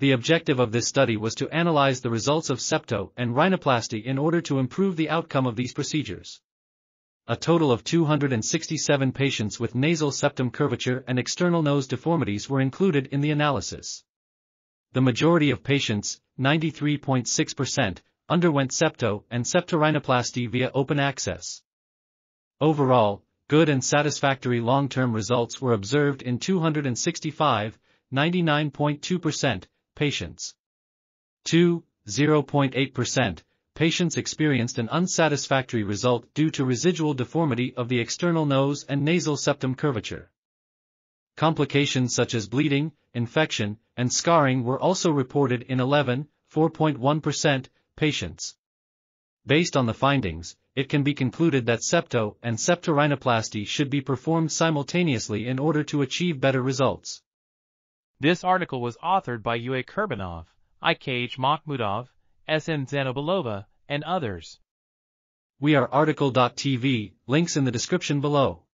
The objective of this study was to analyze the results of septo and rhinoplasty in order to improve the outcome of these procedures. A total of 267 patients with nasal septum curvature and external nose deformities were included in the analysis. The majority of patients, 93.6%, underwent septo and septorhinoplasty via open access. Overall, good and satisfactory long-term results were observed in 265, 99.2%, patients. 0.8%, patients experienced an unsatisfactory result due to residual deformity of the external nose and nasal septum curvature. Complications such as bleeding, infection, and scarring were also reported in 11.4% patients. Based on the findings, it can be concluded that septo and septorhinoplasty should be performed simultaneously in order to achieve better results. This article was authored by U.A. Kurbanov, I.KH. Makhmudov, S.M. Dzhanobilova, and others. We are article.tv, links in the description below.